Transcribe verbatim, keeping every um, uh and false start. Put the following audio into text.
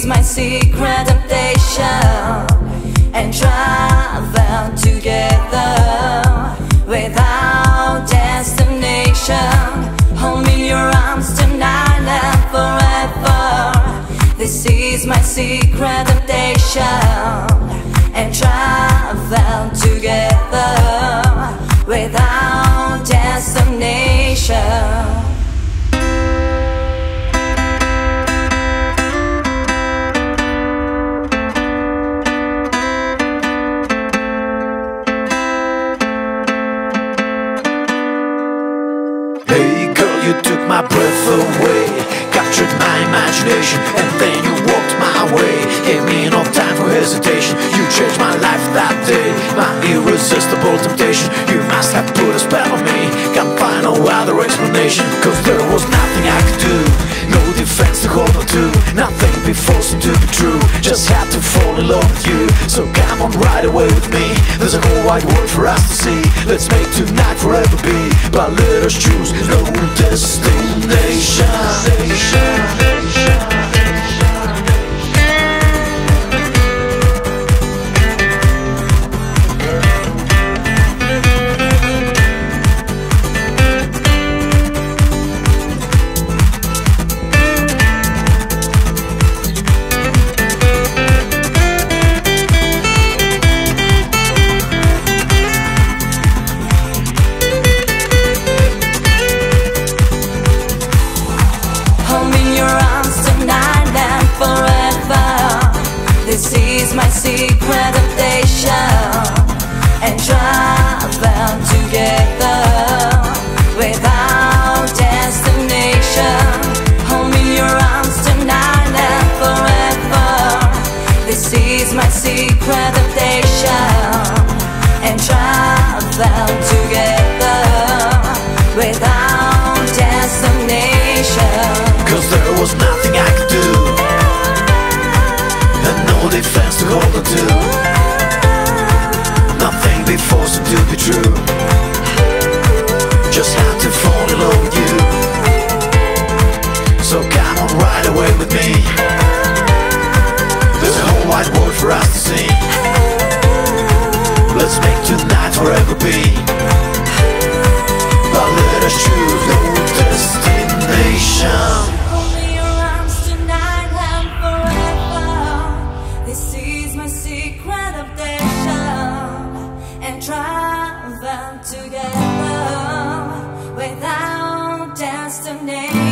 is my secret adaptation, and travel together without destination. Hold me in your arms tonight and forever. This is my secret adaptation, and travel together without destination. My breath away, captured my imagination, and then you walked my way. Gave me no time for hesitation, you changed my life that day. My irresistible temptation, you must have put a spell on me. Can't find no other explanation, cause there was nothing I could do, no defense to hold on to, nothing before seemed to be true. Just had to fall in love with you, so come on right away with me. There's a whole wide world for us to see, let's make tonight forever be. But let us choose no destiny. Nation, nation, nation. This is my secret adaptation, and travel together without destination. Hold me in your arms tonight and forever. This is my secret adaptation, and travel together without destination. Cause there was nothing I could do, defense to hold on to, nothing before seemed to be true. Just had to fall in love with you, so come on right away with me. There's a whole wide world for us to see, let's make tonight forever be. But let us choose no destination. Travel together without destination.